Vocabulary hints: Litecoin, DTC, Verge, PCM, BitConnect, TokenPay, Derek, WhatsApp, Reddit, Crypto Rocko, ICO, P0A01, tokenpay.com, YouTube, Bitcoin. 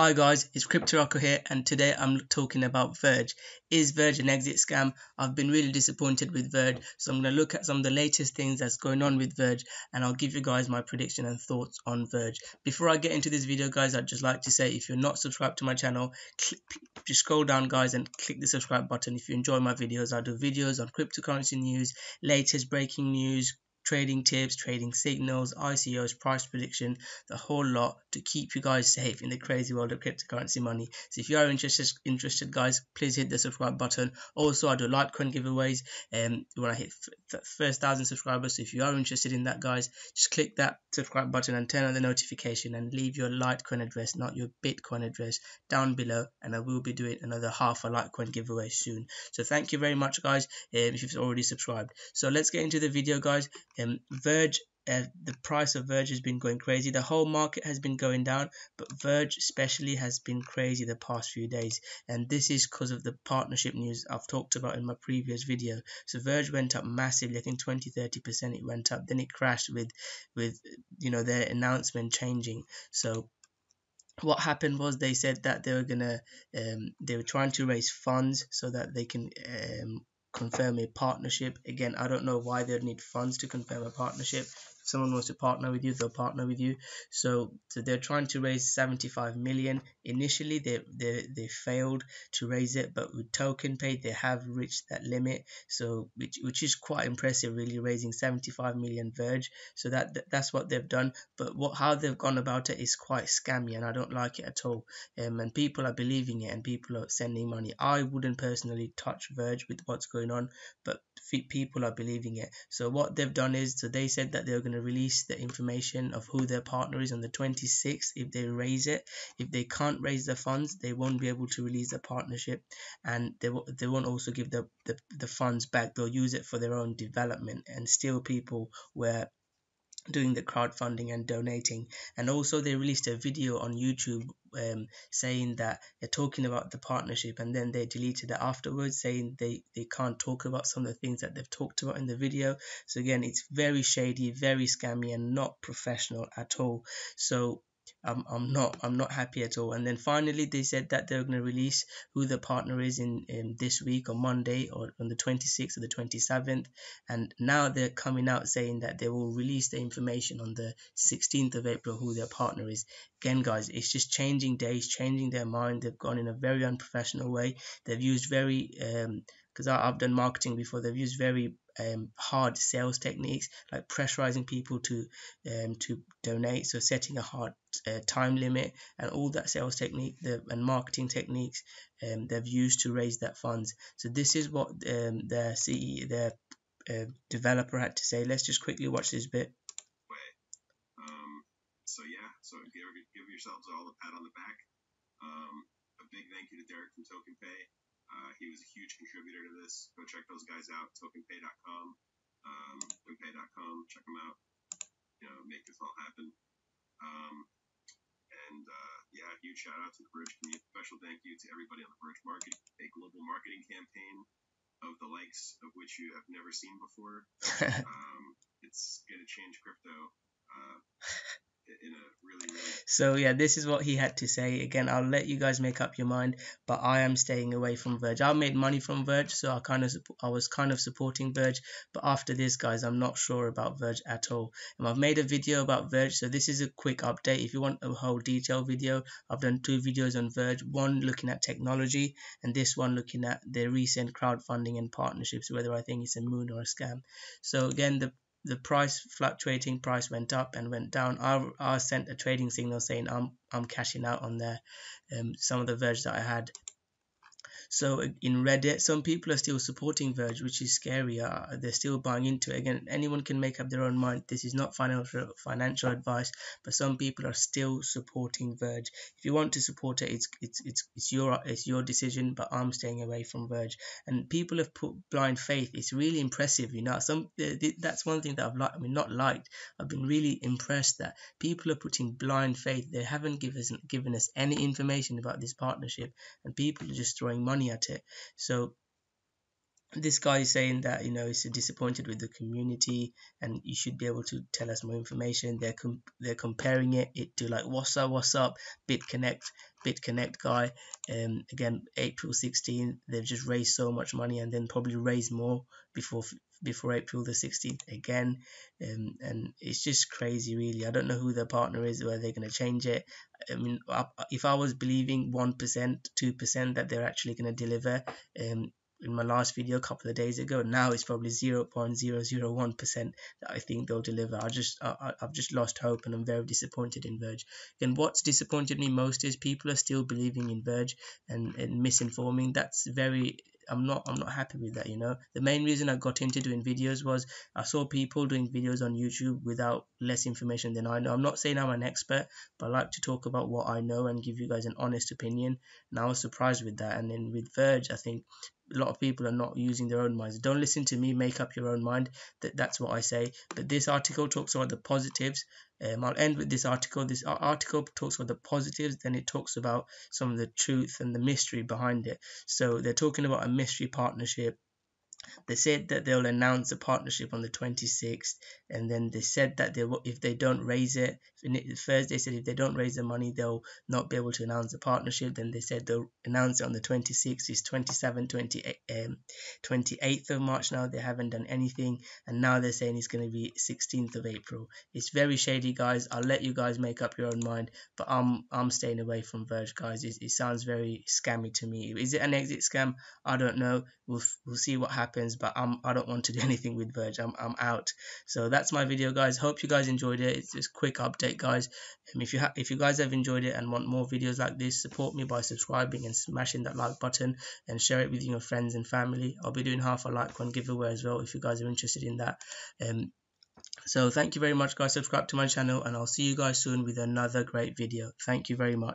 Hi guys, it's Crypto Rocko here, and today I'm talking about Verge. Is Verge an exit scam? I've been really disappointed with Verge, so I'm going to look at some of the latest things that's going on with Verge, and I'll give you guys my prediction and thoughts on Verge. Before I get into this video guys, I'd just like to say if you're not subscribed to my channel, just scroll down guys and click the subscribe button if you enjoy my videos. I do videos on cryptocurrency news, latest breaking news, trading tips, trading signals, ICOs, price prediction, the whole lot to keep you guys safe in the crazy world of cryptocurrency money. So if you are interested guys, please hit the subscribe button. Also, I do Litecoin giveaways when I hit the first 1,000 subscribers. So if you are interested in that guys, just click that subscribe button and turn on the notification and leave your Litecoin address, not your Bitcoin address, down below, and I will be doing another half a Litecoin giveaway soon. So thank you very much guys if you've already subscribed. So let's get into the video guys. Verge, the price of Verge has been going crazy. The whole market has been going down, but Verge especially has been crazy the past few days, and this is because of the partnership news I've talked about in my previous video. So Verge went up massively, I think 20-30% it went up, then it crashed with you know, their announcement changing. So what happened was they said that they were gonna they were trying to raise funds so that they can confirm a partnership. Again, I don't know why they'd need funds to confirm a partnership. If someone wants to partner with you, they'll partner with you. So they're trying to raise 75 million. Initially, they failed to raise it, but with TokenPay, they have reached that limit. So which is quite impressive, really, raising 75 million Verge. So that's what they've done. But how they've gone about it is quite scammy, and I don't like it at all. And people are believing it, and people are sending money. I wouldn't personally touch Verge with what's going on, but people are believing it. So what they've done is, so they said that they're going to release the information of who their partner is on the 26th. If they raise it, if they can't raise the funds, they won't be able to release the partnership, and they won't also give the funds back. They'll use it for their own development and steal people where doing the crowdfunding and donating. And also they released a video on YouTube saying that they're talking about the partnership, and then they deleted it afterwards, saying they can't talk about some of the things that they've talked about in the video. So again, it's very shady, very scammy, and not professional at all. So I'm not happy at all. And then finally they said that they're going to release who the partner is in this week, on Monday, or on the 26th or the 27th, and now they're coming out saying that they will release the information on the 16th of April who their partner is. Again guys, it's just changing days, changing their mind. They've gone in a very unprofessional way. They've used very because I've done marketing before, they've used very hard sales techniques, like pressurizing people to donate, so setting a hard time limit, and all that sales technique and marketing techniques they've used to raise that funds. So this is what their developer had to say. Let's just quickly watch this bit. So give yourselves all the pat on the back. A big thank you to Derek from TokenPay. He was a huge contributor to this. Go check those guys out, tokenpay.com, check them out, you know, make this all happen. Yeah, huge shout out to the Verge community. Special thank you to everybody on the Verge market, a global marketing campaign of the likes of which you have never seen before. It's going to change crypto in a really. So yeah, this is what he had to say. Again, I'll let you guys make up your mind, but I am staying away from Verge. I made money from Verge, so I was kind of supporting Verge, but after this guys, I'm not sure about Verge at all. And I've made a video about Verge, so this is a quick update. If you want a whole detailed video, I've done two videos on Verge, one looking at technology and this one looking at their recent crowdfunding and partnerships, whether I think it's a moon or a scam. So again, the price fluctuating, price went up and went down. I sent a trading signal saying I'm cashing out on there, some of the Verge that I had. So in Reddit, some people are still supporting Verge, which is scary. They're still buying into it. Again, anyone can make up their own mind. This is not financial advice, but some people are still supporting Verge. If you want to support it, it's your decision, but I'm staying away from Verge. And people have put blind faith. It's really impressive, you know. That's one thing that I've been really impressed that people are putting blind faith. They haven't given us any information about this partnership, and people are just throwing money at it. So this guy is saying that, you know, he's disappointed with the community and you should be able to tell us more information. They're comparing it to like WhatsApp, BitConnect, BitConnect guy. Again, April 16, they've just raised so much money, and then probably raise more before April the 16th again. And it's just crazy, really. I don't know who their partner is, whether they're going to change it. I mean, if I was believing 1%, 2% that they're actually going to deliver, in my last video a couple of days ago, now it's probably 0.001% that I think they'll deliver. I've just lost hope, and I'm very disappointed in Verge. And what's disappointed me most is people are still believing in Verge and misinforming. That's very, I'm not happy with that, you know. The main reason I got into doing videos was I saw people doing videos on YouTube without less information than I know. I'm not saying I'm an expert, but I like to talk about what I know and give you guys an honest opinion. And I was surprised with that. And then with Verge, I think a lot of people are not using their own minds. Don't listen to me, make up your own mind. That's what I say. But this article talks about the positives. I'll end with this article. This article talks about the positives, then it talks about some of the truth and the mystery behind it. So they're talking about a mystery partnership. They said that they'll announce the partnership on the 26th, and then they said that if they don't raise it, first they said if they don't raise the money, they'll not be able to announce the partnership. Then they said they'll announce it on the 26th. It's 28th of March now. They haven't done anything, and now they're saying it's going to be 16th of April. It's very shady, guys. I'll let you guys make up your own mind, but I'm staying away from Verge, guys. It sounds very scammy to me. Is it an exit scam? I don't know. We'll see what happens. But I don't want to do anything with Verge. I'm out. So that's my video, guys. Hope you guys enjoyed it. It's just quick update, guys. If you guys have enjoyed it and want more videos like this, support me by subscribing and smashing that like button, and share it with your friends and family. I'll be doing half a Litecoin giveaway as well if you guys are interested in that. So thank you very much, guys. Subscribe to my channel, and I'll see you guys soon with another great video. Thank you very much.